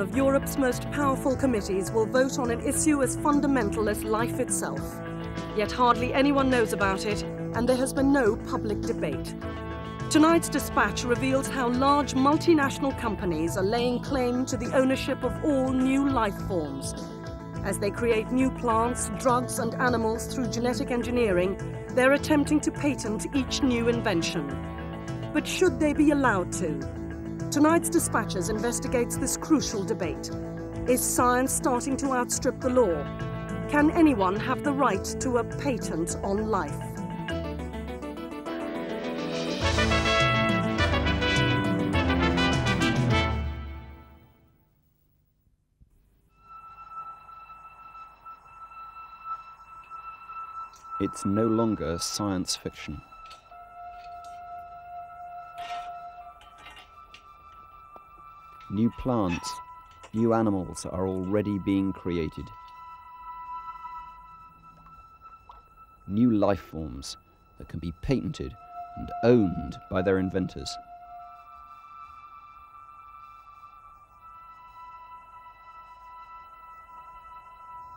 one of Europe's most powerful committees will vote on an issue as fundamental as life itself. Yet hardly anyone knows about it, and there has been no public debate. Tonight's dispatch reveals how large multinational companies are laying claim to the ownership of all new life forms. As they create new plants, drugs, and animals through genetic engineering, they're attempting to patent each new invention. But should they be allowed to? Tonight's Dispatches investigates this crucial debate. Is science starting to outstrip the law? Can anyone have the right to a patent on life? It's no longer science fiction. New plants, new animals are already being created. New life forms that can be patented and owned by their inventors.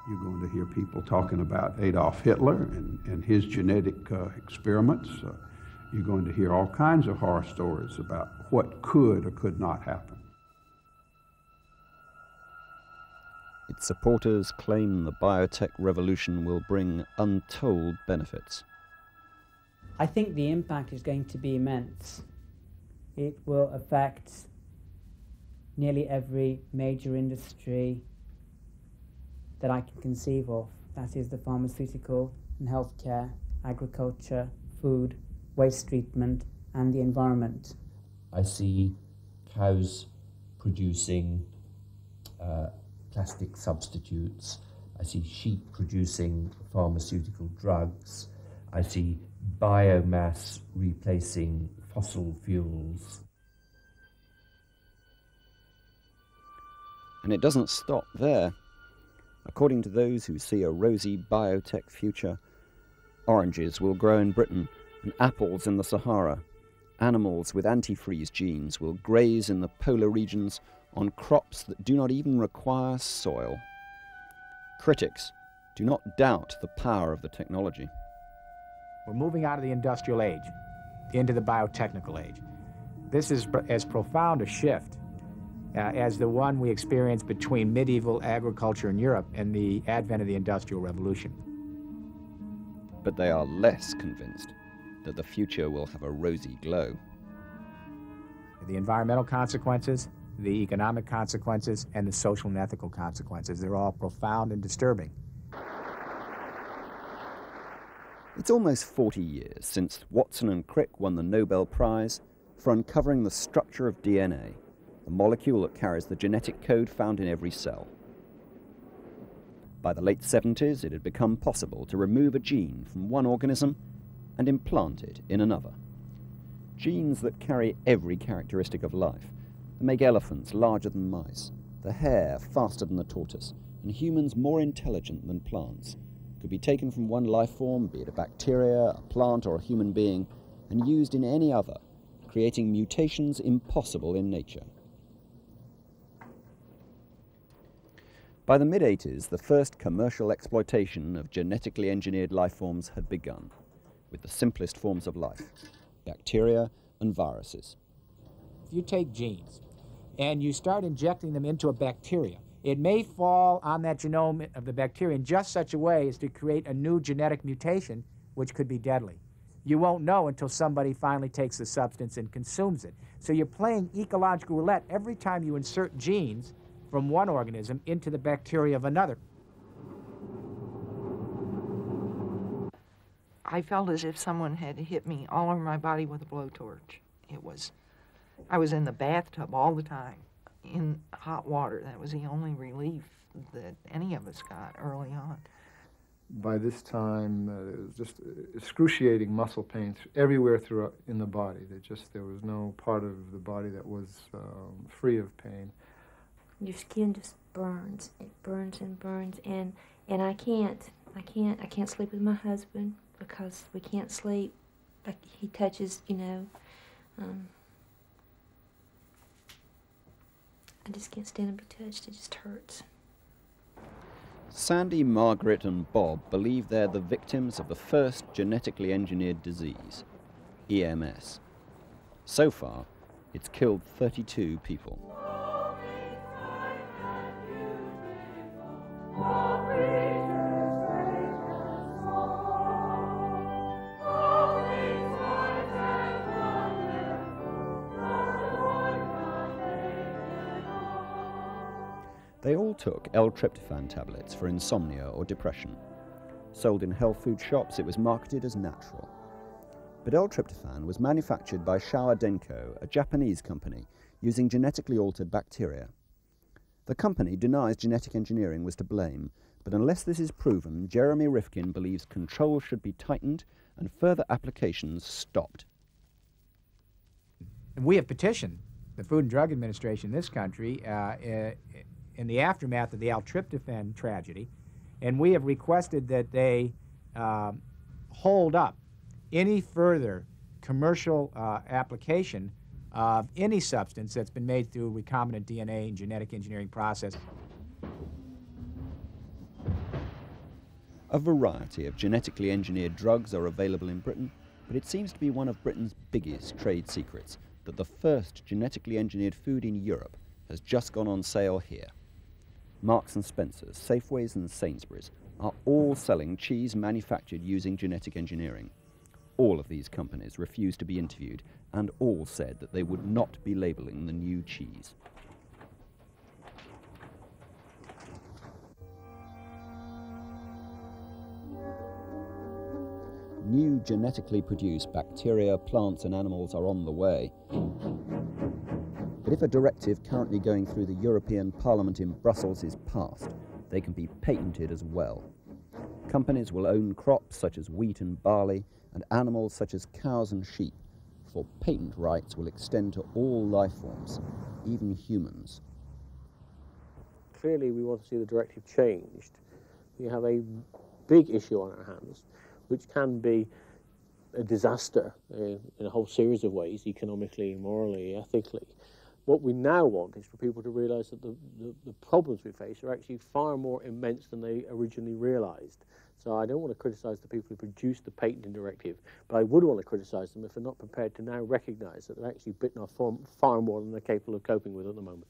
You're going to hear people talking about Adolf Hitler and his genetic experiments. You're going to hear all kinds of horror stories about what could or could not happen. Its supporters claim the biotech revolution will bring untold benefits. I think the impact is going to be immense. It will affect nearly every major industry that I can conceive of. That is the pharmaceutical and healthcare, agriculture, food, waste treatment, and the environment. I see cows producing plastic substitutes. I see sheep producing pharmaceutical drugs. I see biomass replacing fossil fuels. And it doesn't stop there. According to those who see a rosy biotech future, oranges will grow in Britain and apples in the Sahara. Animals with antifreeze genes will graze in the polar regions on crops that do not even require soil. Critics do not doubt the power of the technology. We're moving out of the industrial age into the biotechnical age. This is as profound a shift as the one we experienced between medieval agriculture in Europe and the advent of the Industrial Revolution. But they are less convinced that the future will have a rosy glow. The environmental consequences, the economic consequences, and the social and ethical consequences, they're all profound and disturbing. It's almost 40 years since Watson and Crick won the Nobel Prize for uncovering the structure of DNA, the molecule that carries the genetic code found in every cell. By the late 70s, it had become possible to remove a gene from one organism and implant it in another. Genes that carry every characteristic of life, that make elephants larger than mice, the hare faster than the tortoise, and humans more intelligent than plants, could be taken from one life form, be it a bacteria, a plant, or a human being, and used in any other, creating mutations impossible in nature. By the mid-80s, the first commercial exploitation of genetically engineered life forms had begun, with the simplest forms of life, bacteria and viruses. If you take genes and you start injecting them into a bacteria, it may fall on that genome of the bacteria in just such a way as to create a new genetic mutation which could be deadly. You won't know until somebody finally takes the substance and consumes it. So you're playing ecological roulette every time you insert genes from one organism into the bacteria of another. I felt as if someone had hit me all over my body with a blowtorch. I was in the bathtub all the time, in hot water. That was the only relief that any of us got early on. By this time, it was just excruciating muscle pains everywhere throughout in the body. There was no part of the body that was free of pain. Your skin just burns, it burns and burns, and I can't sleep with my husband because we can't sleep. Like he touches, I just can't stand to be touched. It just hurts. Sandy, Margaret, and Bob believe they're the victims of the first genetically engineered disease, EMS. So far, it's killed 32 people. They all took L-tryptophan tablets for insomnia or depression. Sold in health food shops, it was marketed as natural. But L-tryptophan was manufactured by Showa Denko, a Japanese company, using genetically altered bacteria. The company denies genetic engineering was to blame, but unless this is proven, Jeremy Rifkin believes control should be tightened and further applications stopped. And we have petitioned the Food and Drug Administration in this country in the aftermath of the L-tryptophan tragedy, and we have requested that they hold up any further commercial application of any substance that's been made through recombinant DNA and genetic engineering process. A variety of genetically engineered drugs are available in Britain, but it seems to be one of Britain's biggest trade secrets that the first genetically engineered food in Europe has just gone on sale here. Marks and Spencer's, Safeways and Sainsbury's are all selling cheese manufactured using genetic engineering. All of these companies refused to be interviewed and all said that they would not be labelling the new cheese. New genetically produced bacteria, plants and animals are on the way. But if a directive currently going through the European Parliament in Brussels is passed, they can be patented as well. Companies will own crops such as wheat and barley, and animals such as cows and sheep, for patent rights will extend to all life forms, even humans. Clearly, we want to see the directive changed. We have a big issue on our hands, which can be a disaster in a whole series of ways, economically, morally, ethically. What we now want is for people to realise that the problems we face are actually far more immense than they originally realised. So I don't want to criticise the people who produced the patenting directive, but I would want to criticise them if they're not prepared to now recognise that they've actually bitten off far more than they're capable of coping with at the moment.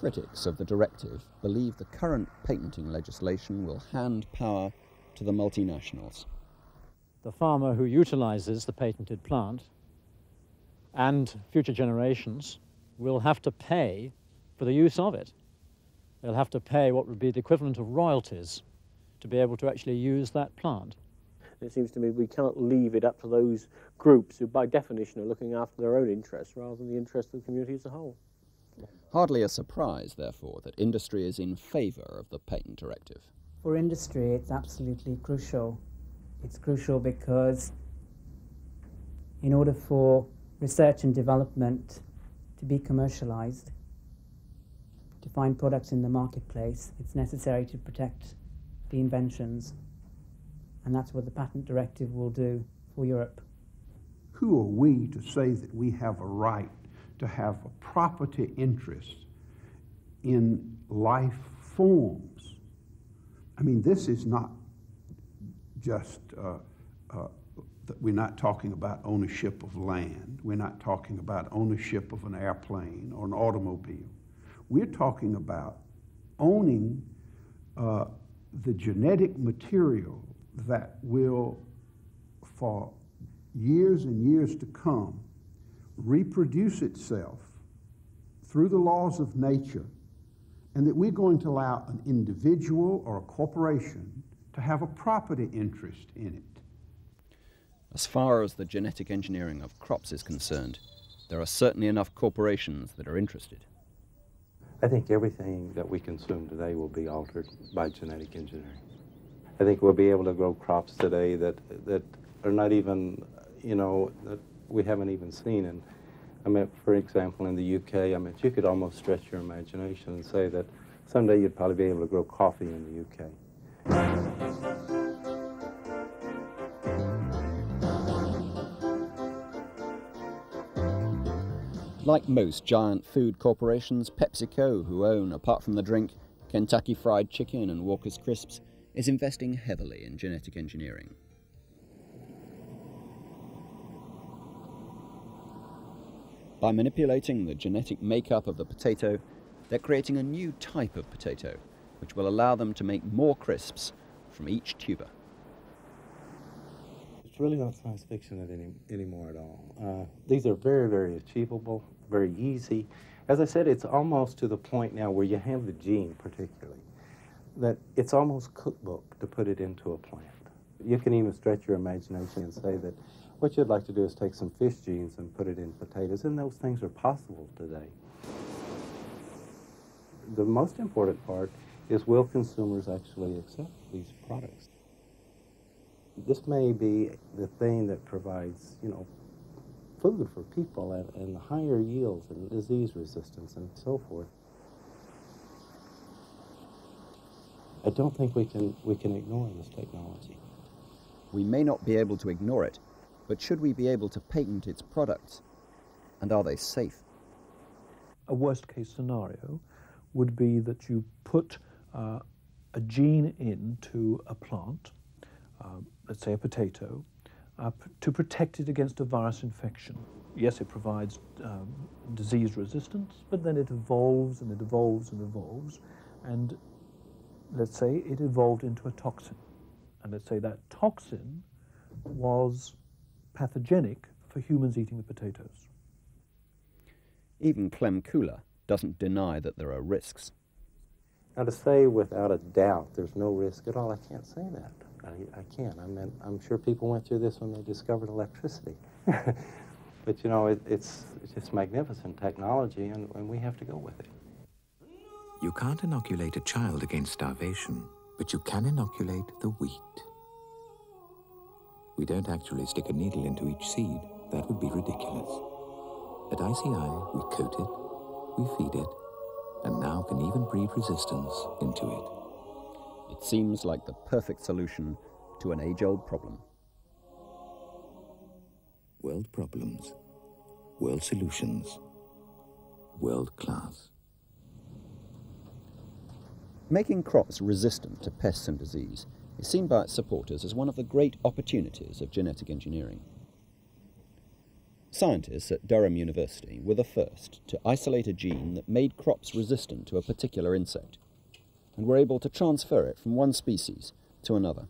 Critics of the directive believe the current patenting legislation will hand power to the multinationals. The farmer who utilises the patented plant and future generations will have to pay for the use of it. They'll have to pay what would be the equivalent of royalties to be able to actually use that plant. It seems to me we cannot leave it up to those groups who, by definition, are looking after their own interests rather than the interests of the community as a whole. Hardly a surprise, therefore, that industry is in favour of the patent directive. For industry, it's absolutely crucial. It's crucial because in order for research and development to be commercialised, to find products in the marketplace, it's necessary to protect the inventions. And that's what the patent directive will do for Europe. Who are we to say that we have a right to have a property interest in life forms? I mean, this is not just that we're not talking about ownership of land. We're not talking about ownership of an airplane or an automobile. We're talking about owning the genetic material that will, for years and years to come, reproduce itself through the laws of nature, and that we're going to allow an individual or a corporation to have a property interest in it. As far as the genetic engineering of crops is concerned, there are certainly enough corporations that are interested. I think everything that we consume today will be altered by genetic engineering. I think we'll be able to grow crops today that are not even, you know, that we haven't even seen. And I mean, for example, in the UK, I mean, you could almost stretch your imagination and say that someday you'd probably be able to grow coffee in the UK. Like most giant food corporations, PepsiCo, who own, apart from the drink, Kentucky Fried Chicken and Walker's Crisps, is investing heavily in genetic engineering. By manipulating the genetic makeup of the potato, they're creating a new type of potato, which will allow them to make more crisps from each tuber. It's really not science fiction anymore at all. These are very, very achievable, very easy. As I said, it's almost to the point now where you have the gene particularly, that it's almost cookbook to put it into a plant. You can even stretch your imagination and say that what you'd like to do is take some fish genes and put it in potatoes, and those things are possible today. The most important part is, will consumers actually accept these products? This may be the thing that provides, you know, food for people and higher yields and disease resistance and so forth. I don't think we can ignore this technology. We may not be able to ignore it, but should we be able to patent its products? And are they safe? A worst-case scenario would be that you put a gene into a plant, let's say a potato, to protect it against a virus infection. Yes, it provides disease resistance, but then it evolves and it evolves and evolves, and let's say it evolved into a toxin. And let's say that toxin was pathogenic for humans eating the potatoes. Even Clem Kula doesn't deny that there are risks. Now, to say without a doubt there's no risk at all, I can't say that. I mean, I'm sure people went through this when they discovered electricity. But, you know, it's just magnificent technology, and we have to go with it. You can't inoculate a child against starvation, but you can inoculate the wheat. We don't actually stick a needle into each seed. That would be ridiculous. At ICI, we coat it, we feed it, and now can even breed resistance into it. It seems like the perfect solution to an age-old problem. World problems, world solutions, world class. Making crops resistant to pests and disease is seen by its supporters as one of the great opportunities of genetic engineering. Scientists at Durham University were the first to isolate a gene that made crops resistant to a particular insect, and were able to transfer it from one species to another.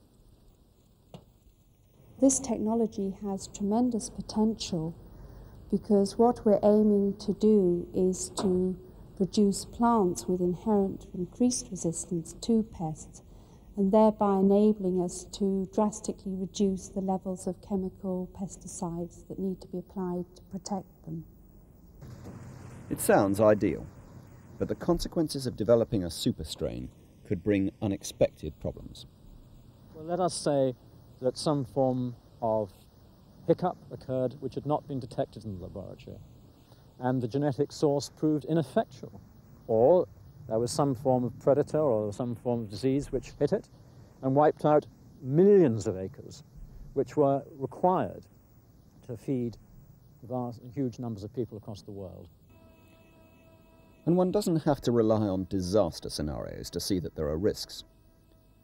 This technology has tremendous potential, because what we're aiming to do is to produce plants with inherent increased resistance to pests, and thereby enabling us to drastically reduce the levels of chemical pesticides that need to be applied to protect them. It sounds ideal, but the consequences of developing a superstrain could bring unexpected problems. Well, let us say that some form of hiccup occurred which had not been detected in the laboratory, and the genetic source proved ineffectual, or there was some form of predator or some form of disease which hit it and wiped out millions of acres which were required to feed vast and huge numbers of people across the world. And one doesn't have to rely on disaster scenarios to see that there are risks.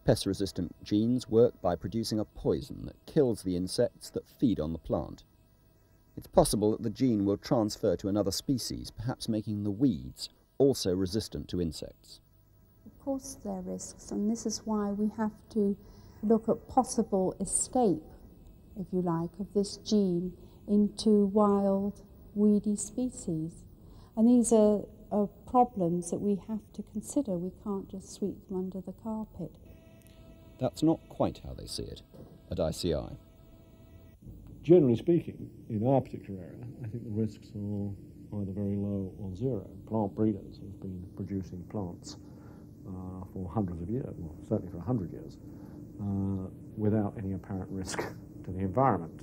Pest-resistant genes work by producing a poison that kills the insects that feed on the plant. It's possible that the gene will transfer to another species, perhaps making the weeds also resistant to insects. Of course there are risks, and this is why we have to look at possible escape, if you like, of this gene into wild, weedy species. And these are problems that we have to consider. We can't just sweep them under the carpet. That's not quite how they see it at ICI. Generally speaking, in our particular area, I think the risks are either very low or zero. Plant breeders have been producing plants for hundreds of years, well, certainly for 100 years, without any apparent risk to the environment.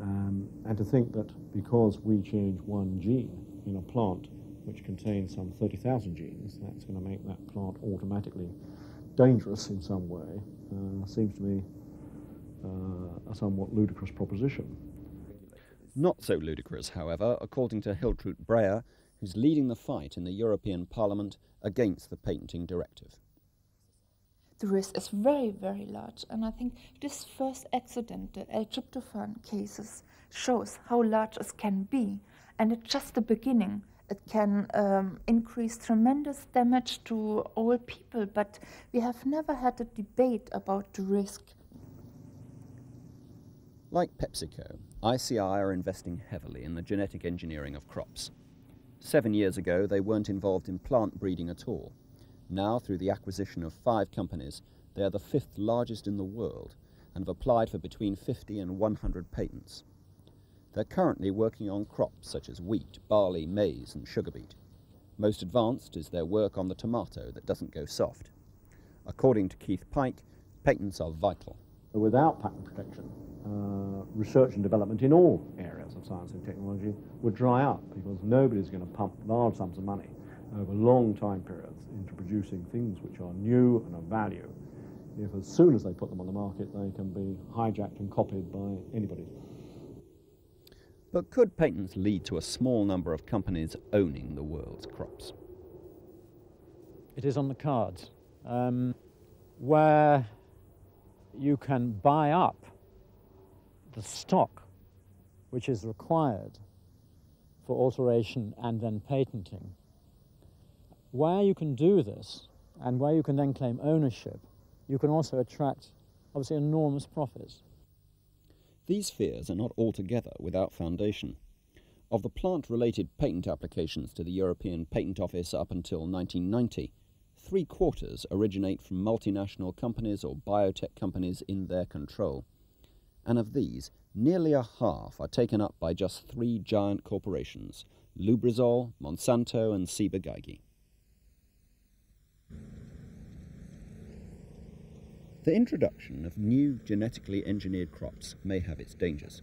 And to think that because we change one gene in a plant which contains some 30,000 genes, that's going to make that plant automatically dangerous in some way, seems to me a somewhat ludicrous proposition. Not so ludicrous, however, according to Hiltrud Breyer, who's leading the fight in the European Parliament against the patenting directive. The risk is very, very large, and I think this first accident, the L-tryptophan cases, shows how large it can be, and it's just the beginning. It can increase tremendous damage to old people, but we have never had a debate about the risk. Like PepsiCo, ICI are investing heavily in the genetic engineering of crops. 7 years ago, they weren't involved in plant breeding at all. Now, through the acquisition of 5 companies, they are the 5th largest in the world and have applied for between 50 and 100 patents. They're currently working on crops such as wheat, barley, maize and sugar beet. Most advanced is their work on the tomato that doesn't go soft. According to Keith Pike, patents are vital. Without patent protection, research and development in all areas of science and technology would dry up because nobody's going to pump large sums of money over long time periods into producing things which are new and of value, if as soon as they put them on the market they can be hijacked and copied by anybody. But could patents lead to a small number of companies owning the world's crops? It is on the cards. Where you can buy up the stock which is required for alteration and then patenting. Where you can do this, and where you can then claim ownership, you can also attract, obviously, enormous profits. These fears are not altogether without foundation. Of the plant-related patent applications to the European Patent Office up until 1990, 3/4 originate from multinational companies or biotech companies in their control. And of these, nearly a half are taken up by just 3 giant corporations, Lubrizol, Monsanto and Ciba-Geigy. The introduction of new genetically engineered crops may have its dangers.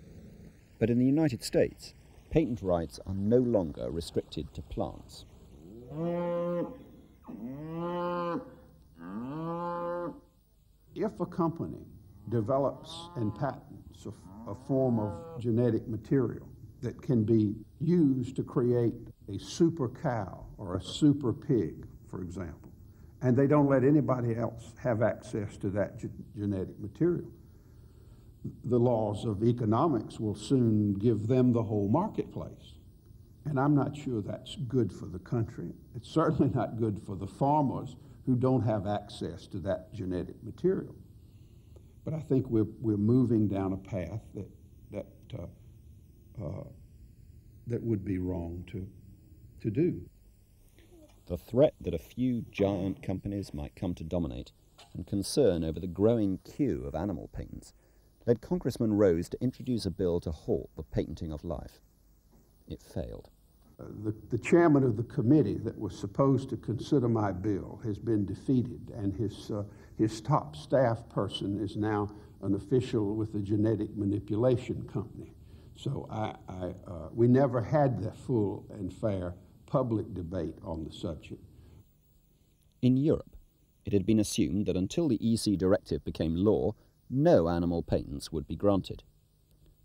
But in the United States, patent rights are no longer restricted to plants. If a company develops and patents a form of genetic material that can be used to create a super cow or a super pig, for example, and they don't let anybody else have access to that genetic material, the laws of economics will soon give them the whole marketplace. And I'm not sure that's good for the country. It's certainly not good for the farmers who don't have access to that genetic material. But I think we're moving down a path that would be wrong to do. The threat that a few giant companies might come to dominate and concern over the growing queue of animal patents led Congressman Rose to introduce a bill to halt the patenting of life. It failed. The chairman of the committee that was supposed to consider my bill has been defeated, and his top staff person is now an official with the genetic manipulation company. So we never had the full and fair public debate on the subject. In Europe, it had been assumed that until the EC directive became law, no animal patents would be granted.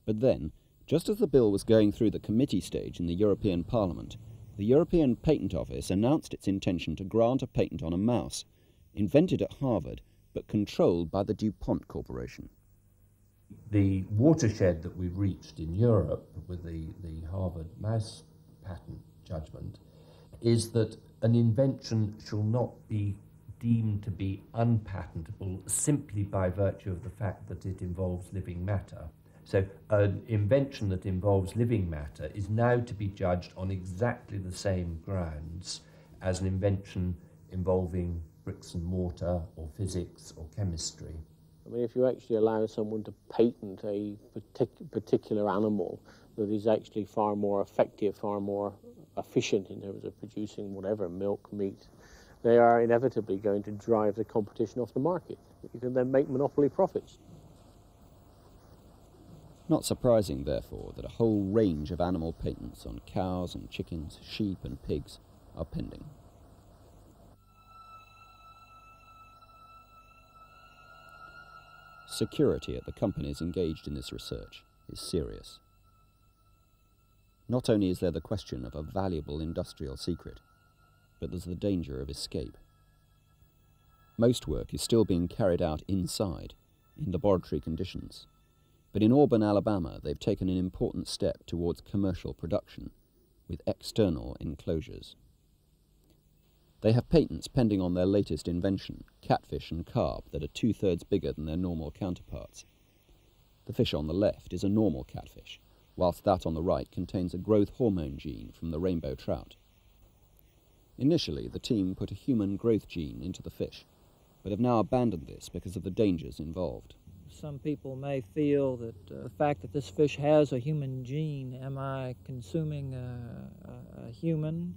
But then, just as the bill was going through the committee stage in the European Parliament, the European Patent Office announced its intention to grant a patent on a mouse, invented at Harvard but controlled by the DuPont Corporation. The watershed that we've reached in Europe with the Harvard mouse patent judgment is that an invention shall not be deemed to be unpatentable simply by virtue of the fact that it involves living matter. So an invention that involves living matter is now to be judged on exactly the same grounds as an invention involving bricks and mortar or physics or chemistry. I mean, if you actually allow someone to patent a particular animal that is actually far more effective, far more efficient in terms of producing whatever, milk, meat, they are inevitably going to drive the competition off the market. You can then make monopoly profits. Not surprising, therefore, that a whole range of animal patents on cows and chickens, sheep and pigs are pending. Security at the companies engaged in this research is serious. Not only is there the question of a valuable industrial secret, but there's the danger of escape. Most work is still being carried out inside, in laboratory conditions, but in Auburn, Alabama, they've taken an important step towards commercial production with external enclosures. They have patents pending on their latest invention, catfish and carp, that are 2/3 bigger than their normal counterparts. The fish on the left is a normal catfish, whilst that on the right contains a growth hormone gene from the rainbow trout. Initially, the team put a human growth gene into the fish, but have now abandoned this because of the dangers involved. Some people may feel that the fact that this fish has a human gene, am I consuming a human?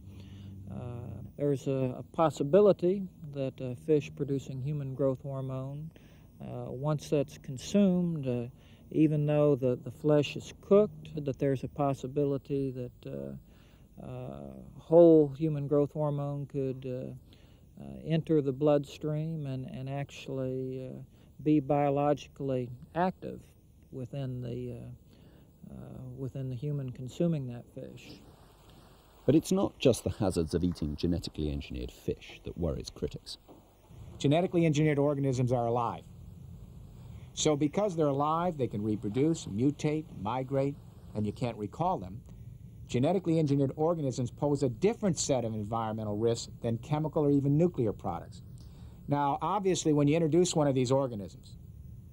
There's a possibility that a fish producing human growth hormone, once that's consumed, even though the flesh is cooked, that there's a possibility that whole human growth hormone could enter the bloodstream and actually be biologically active within the human consuming that fish. But it's not just the hazards of eating genetically engineered fish that worries critics. Genetically engineered organisms are alive. So because they're alive, they can reproduce, mutate, migrate, and you can't recall them. Genetically engineered organisms pose a different set of environmental risks than chemical or even nuclear products. Now, obviously, when you introduce one of these organisms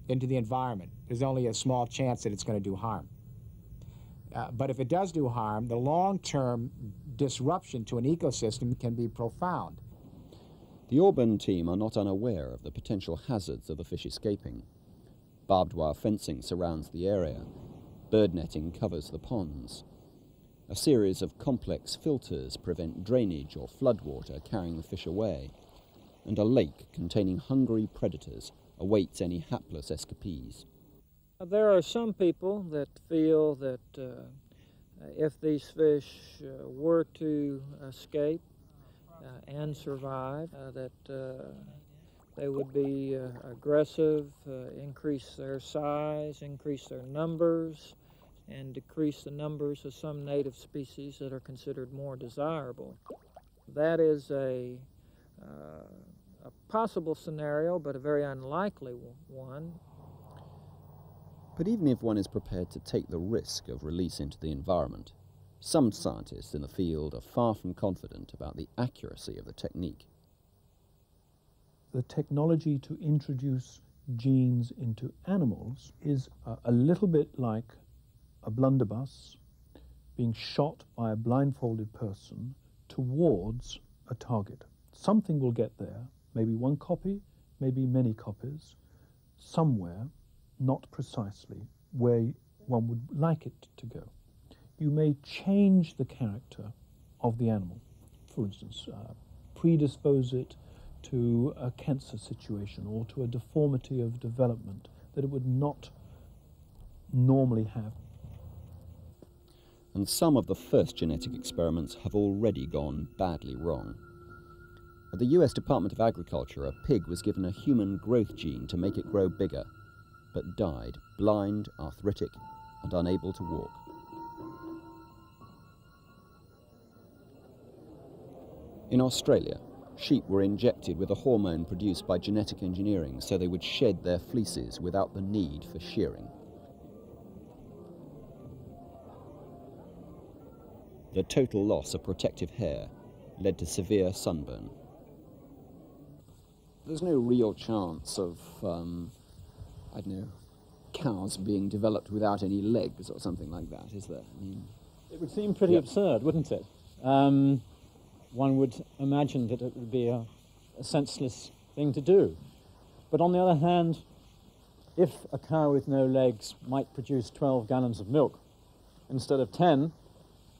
into the environment, there's only a small chance that it's going to do harm. But if it does do harm, the long-term disruption to an ecosystem can be profound. The Auburn team are not unaware of the potential hazards of the fish escaping. Barbed wire fencing surrounds the area. Bird netting covers the ponds. A series of complex filters prevent drainage or floodwater carrying the fish away. And a lake containing hungry predators awaits any hapless escapees. There are some people that feel that if these fish were to escape and survive, that they would be aggressive, increase their size, increase their numbers, and decrease the numbers of some native species that are considered more desirable. That is a possible scenario, but a very unlikely one. But even if one is prepared to take the risk of release into the environment, some scientists in the field are far from confident about the accuracy of the technique. The technology to introduce genes into animals is a little bit like a blunderbuss being shot by a blindfolded person towards a target. Something will get there, maybe one copy, maybe many copies, somewhere, not precisely where one would like it to go. You may change the character of the animal, for instance, predispose it to a cancer situation or to a deformity of development that it would not normally have. And some of the first genetic experiments have already gone badly wrong. At the US Department of Agriculture, a pig was given a human growth gene to make it grow bigger, but died blind, arthritic, and unable to walk. In Australia, sheep were injected with a hormone produced by genetic engineering so they would shed their fleeces without the need for shearing. The total loss of protective hair led to severe sunburn. There's no real chance of I don't know, cows being developed without any legs or something like that, is there? I mean, it would seem pretty absurd, wouldn't it? One would imagine that it would be a senseless thing to do. But on the other hand, if a cow with no legs might produce 12 gallons of milk instead of 10,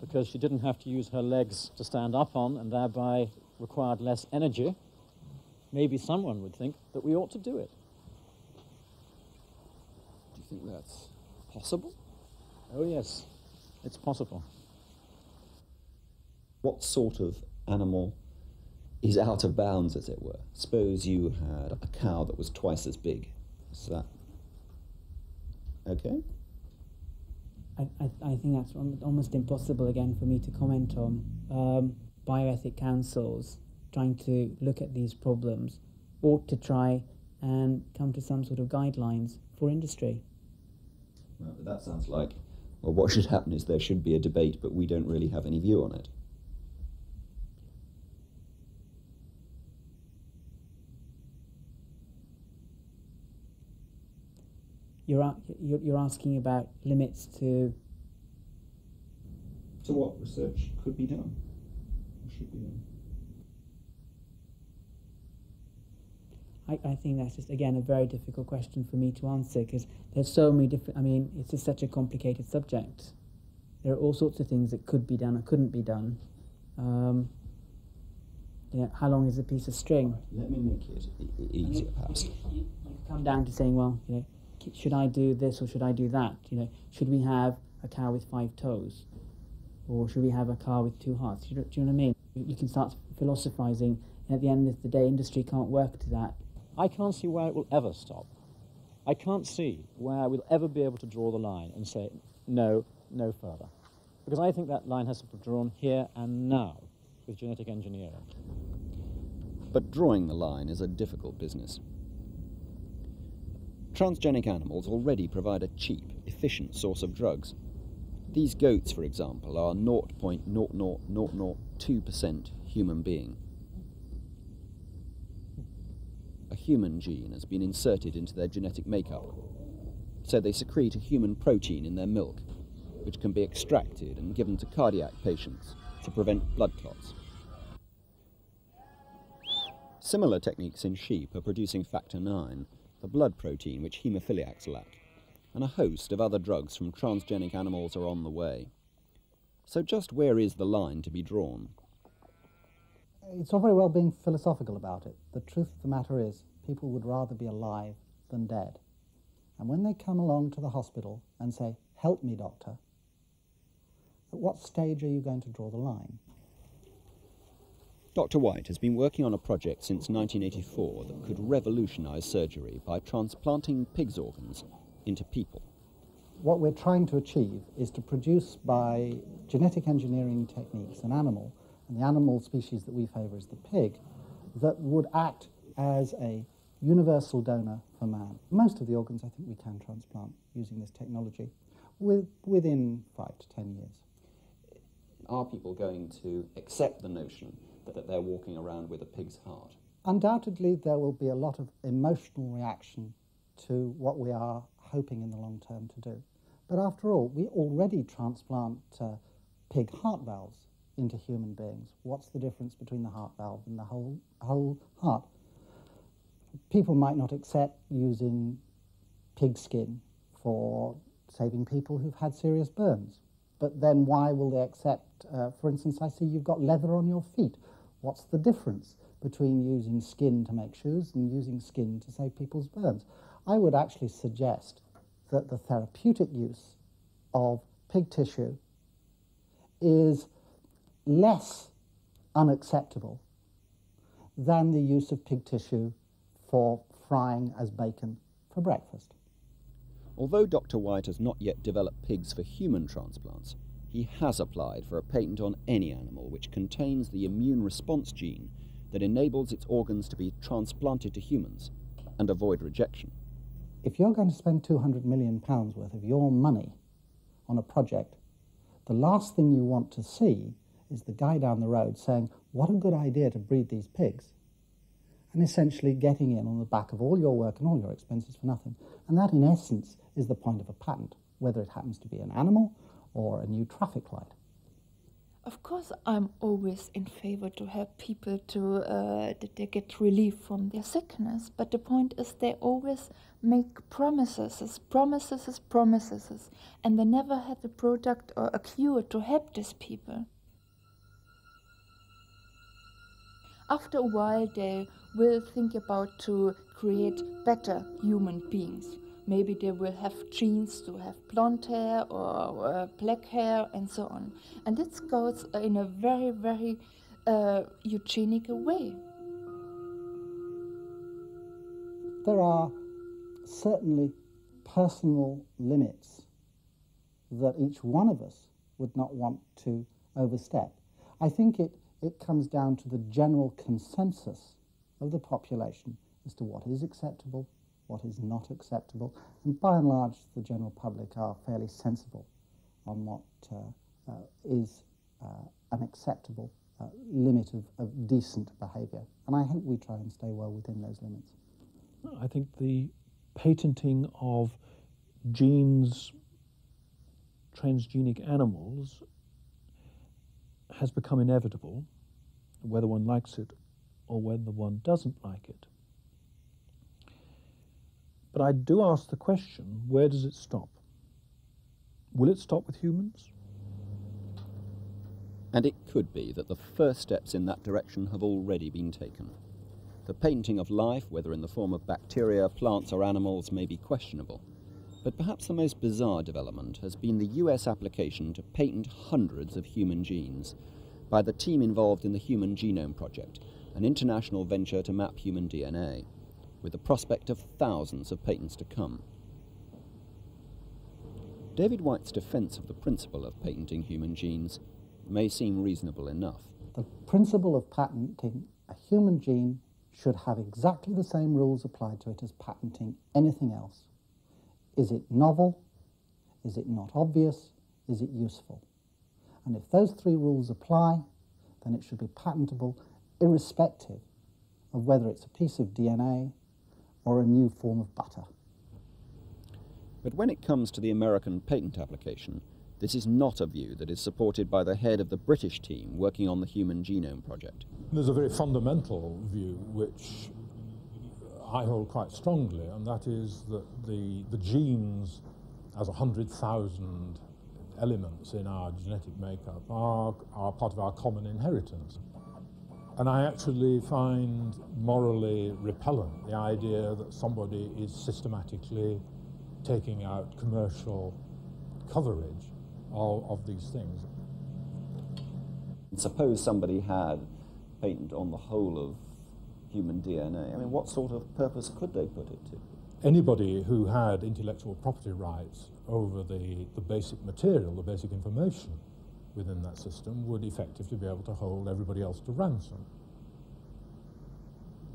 because she didn't have to use her legs to stand up on and thereby required less energy, maybe someone would think that we ought to do it. Do you think that's possible? Oh yes, it's possible. What sort of animal is out of bounds, as it were? Suppose you had a cow that was twice as big. Is that okay? I think that's almost impossible again for me to comment on. Bioethic councils trying to look at these problems ought to try and come to some sort of guidelines for industry. Well, that sounds like, well, what should happen is there should be a debate, but we don't really have any view on it. You're asking about limits to... to what research could be done, or should be done? I think that's just, again, a very difficult question for me to answer, because there's so many different... I mean, it's just such a complicated subject. There are all sorts of things that could be done or couldn't be done. You know, how long is a piece of string? Let me make it easier, perhaps. You come down to saying, well, you know, should I do this or should I do that? You know, should we have a cow with 5 toes, or should we have a car with 2 hearts? Do you know what I mean? You can start philosophizing, and at the end of the day, industry can't work to that. I can't see where it will ever stop. I can't see where we'll ever be able to draw the line and say no, no further, because I think that line has to be drawn here and now with genetic engineering. But drawing the line is a difficult business. Transgenic animals already provide a cheap, efficient source of drugs. These goats, for example, are 0.00002% human being. A human gene has been inserted into their genetic makeup, so they secrete a human protein in their milk, which can be extracted and given to cardiac patients to prevent blood clots. Similar techniques in sheep are producing factor 9, the blood protein which haemophiliacs lack, and a host of other drugs from transgenic animals are on the way. So just where is the line to be drawn? It's not very well being philosophical about it. The truth of the matter is, people would rather be alive than dead. And when they come along to the hospital and say, "Help me, doctor," at what stage are you going to draw the line? Dr. White has been working on a project since 1984 that could revolutionise surgery by transplanting pigs' organs into people. What we're trying to achieve is to produce by genetic engineering techniques an animal, and the animal species that we favour is the pig, that would act as a universal donor for man. Most of the organs I think we can transplant using this technology within 5 to 10 years. Are people going to accept the notion that they're walking around with a pig's heart? Undoubtedly there will be a lot of emotional reaction to what we are hoping in the long term to do. But after all, we already transplant pig heart valves into human beings. What's the difference between the heart valve and the whole heart? People might not accept using pig skin for saving people who've had serious burns. But then why will they accept, for instance, I see you've got leather on your feet. What's the difference between using skin to make shoes and using skin to save people's burns? I would actually suggest that the therapeutic use of pig tissue is less unacceptable than the use of pig tissue for frying as bacon for breakfast. Although Dr. White has not yet developed pigs for human transplants, he has applied for a patent on any animal which contains the immune response gene that enables its organs to be transplanted to humans and avoid rejection. If you're going to spend £200 million worth of your money on a project, the last thing you want to see is the guy down the road saying, "What a good idea to breed these pigs," and essentially getting in on the back of all your work and all your expenses for nothing. And that, in essence, is the point of a patent, whether it happens to be an animal or a new traffic light. Of course, I'm always in favour to help people to that they get relief from their sickness, but the point is they always make promises, and they never had a product or a cure to help these people. After a while, they will think about to create better human beings. Maybe they will have genes to have blonde hair or black hair and so on. And this goes in a very, very eugenic way. There are certainly personal limits that each one of us would not want to overstep. I think it comes down to the general consensus of the population as to what is acceptable, what is not acceptable, and by and large the general public are fairly sensible on what is an acceptable limit of decent behaviour, and I hope we try and stay well within those limits. I think the patenting of genes, transgenic animals, has become inevitable, whether one likes it or whether one doesn't like it. But I do ask the question, where does it stop? Will it stop with humans? And it could be that the first steps in that direction have already been taken. The patenting of life, whether in the form of bacteria, plants or animals, may be questionable. But perhaps the most bizarre development has been the US application to patent hundreds of human genes by the team involved in the Human Genome Project, an international venture to map human DNA, with the prospect of thousands of patents to come. David White's defense of the principle of patenting human genes may seem reasonable enough. The principle of patenting a human gene should have exactly the same rules applied to it as patenting anything else. Is it novel? Is it not obvious? Is it useful? And if those three rules apply, then it should be patentable irrespective of whether it's a piece of DNA or a new form of butter. But when it comes to the American patent application, this is not a view that is supported by the head of the British team working on the Human Genome Project. There's a very fundamental view which I hold quite strongly, and that is that the genes as 100,000 elements in our genetic makeup are part of our common inheritance. And I actually find morally repellent the idea that somebody is systematically taking out commercial coverage of these things. Suppose somebody had a patent on the whole of human DNA. I mean, what sort of purpose could they put it to? Anybody who had intellectual property rights over the basic material, the basic information within that system, would effectively be able to hold everybody else to ransom.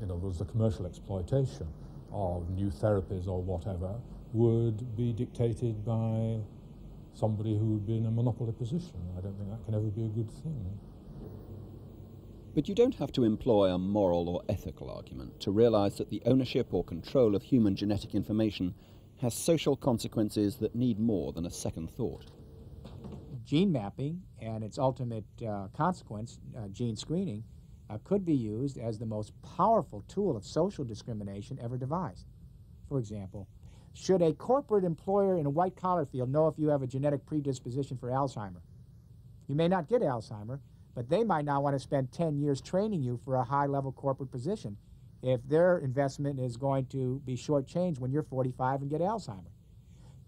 In other words, the commercial exploitation of new therapies or whatever would be dictated by somebody who would be in a monopoly position. I don't think that can ever be a good thing. But you don't have to employ a moral or ethical argument to realise that the ownership or control of human genetic information has social consequences that need more than a second thought. Gene mapping and its ultimate consequence, gene screening, could be used as the most powerful tool of social discrimination ever devised. For example, should a corporate employer in a white-collar field know if you have a genetic predisposition for Alzheimer? You may not get Alzheimer, but they might not want to spend 10 years training you for a high-level corporate position if their investment is going to be shortchanged when you're 45 and get Alzheimer.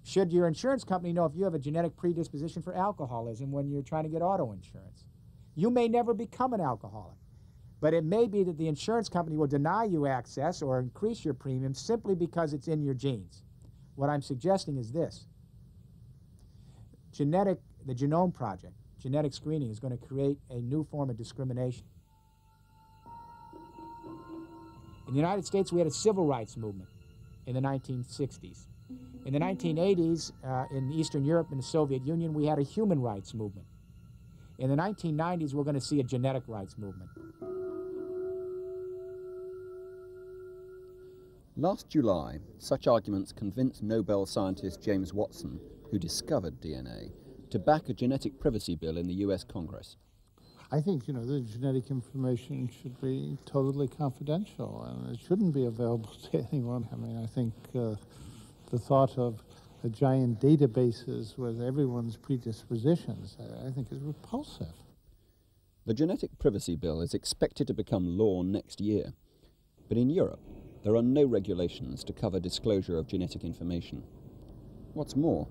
Should your insurance company know if you have a genetic predisposition for alcoholism when you're trying to get auto insurance? You may never become an alcoholic, but it may be that the insurance company will deny you access or increase your premium simply because it's in your genes. What I'm suggesting is this. The Genome Project, genetic screening, is going to create a new form of discrimination. In the United States, we had a civil rights movement in the 1960s. In the 1980s, in Eastern Europe and the Soviet Union, we had a human rights movement. In the 1990s, we're going to see a genetic rights movement. Last July, such arguments convinced Nobel scientist James Watson, who discovered DNA, to back a genetic privacy bill in the US Congress. I think, you know, the genetic information should be totally confidential and it shouldn't be available to anyone. I mean, I think the thought of a giant databases with everyone's predispositions, I think, is repulsive. The genetic privacy bill is expected to become law next year, but in Europe there are no regulations to cover disclosure of genetic information. What's more,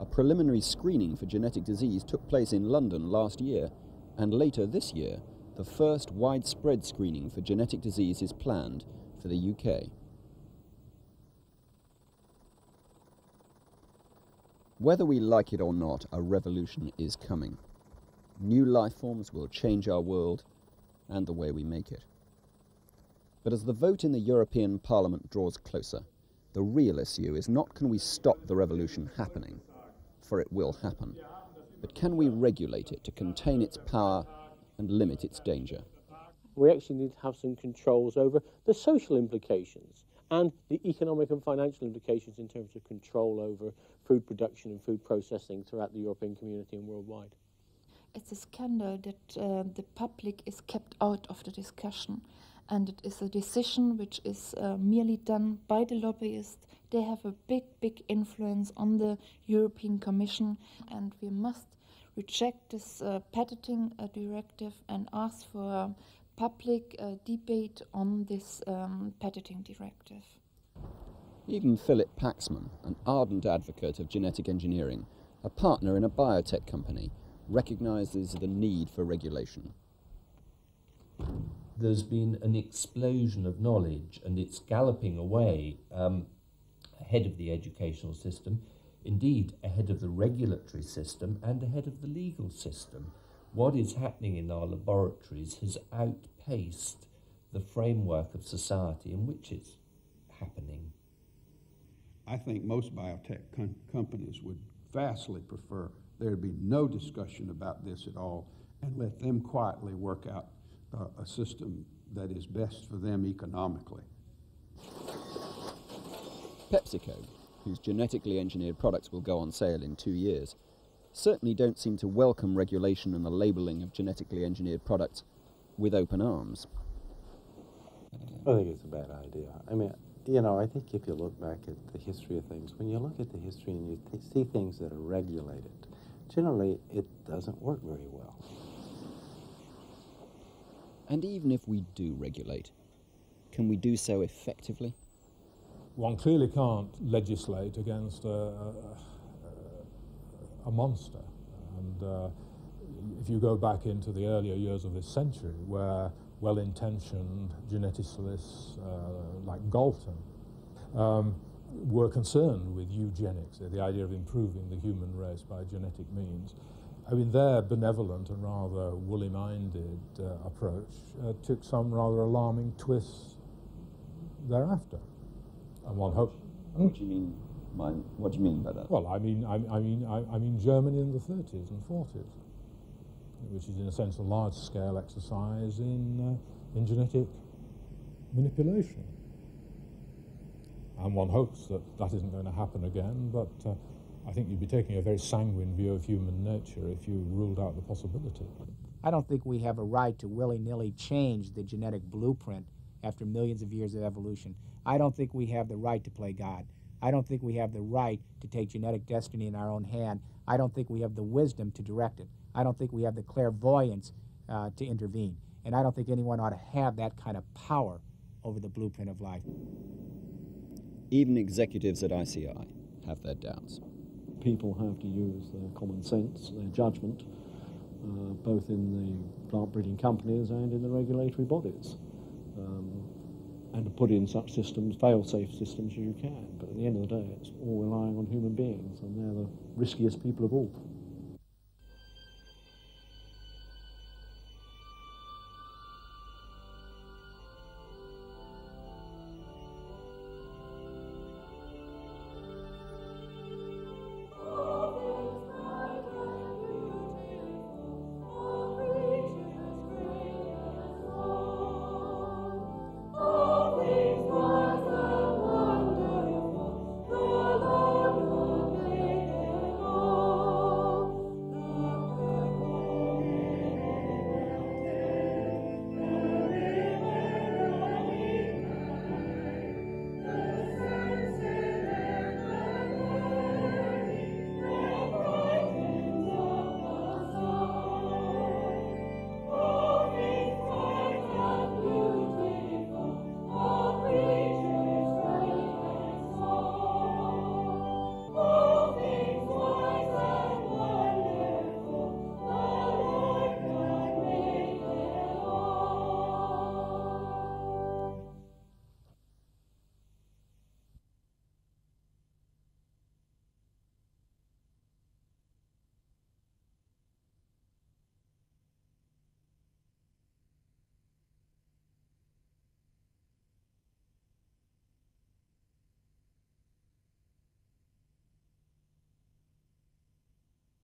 a preliminary screening for genetic disease took place in London last year, and later this year, the first widespread screening for genetic disease is planned for the UK. Whether we like it or not, a revolution is coming. New life forms will change our world and the way we make it. But as the vote in the European Parliament draws closer, the real issue is not can we stop the revolution happening, for it will happen, but can we regulate it to contain its power and limit its danger? We actually need to have some controls over the social implications and the economic and financial implications in terms of control over food production and food processing throughout the European community and worldwide. It's a scandal that the public is kept out of the discussion, and it is a decision which is merely done by the lobbyists. They have a big, big influence on the European Commission, and we must reject this patenting directive and ask for a public debate on this patenting directive. Even Philip Paxman, an ardent advocate of genetic engineering, a partner in a biotech company, recognises the need for regulation. There's been an explosion of knowledge, and it's galloping away ahead of the educational system, indeed ahead of the regulatory system and ahead of the legal system. What is happening in our laboratories has outpaced the framework of society in which it's happening. I think most biotech companies would vastly prefer there would be no discussion about this at all and let them quietly work out a system that is best for them economically. PepsiCo, whose genetically engineered products will go on sale in 2 years, certainly don't seem to welcome regulation and the labelling of genetically engineered products with open arms. I think it's a bad idea. I mean, you know, I think if you look back at the history of things, when you look at the history and you see things that are regulated, generally it doesn't work very well. And even if we do regulate, can we do so effectively? One clearly can't legislate against a monster. And if you go back into the earlier years of this century, where well-intentioned geneticists like Galton were concerned with eugenics, the idea of improving the human race by genetic means, I mean, their benevolent and rather woolly-minded approach took some rather alarming twists thereafter. And one hopes. What do you mean? What do you mean by that? Well, I mean Germany in the 30s and 40s, which is in a sense a large-scale exercise in genetic manipulation. And one hopes that that isn't going to happen again, but. I think you'd be taking a very sanguine view of human nature if you ruled out the possibility. I don't think we have a right to willy-nilly change the genetic blueprint after millions of years of evolution. I don't think we have the right to play God. I don't think we have the right to take genetic destiny in our own hand. I don't think we have the wisdom to direct it. I don't think we have the clairvoyance to intervene. And I don't think anyone ought to have that kind of power over the blueprint of life. Even executives at ICI have their doubts. People have to use their common sense, their judgment, both in the plant breeding companies and in the regulatory bodies, and to put in such systems, fail-safe systems as you can. But at the end of the day, it's all relying on human beings, and they're the riskiest people of all.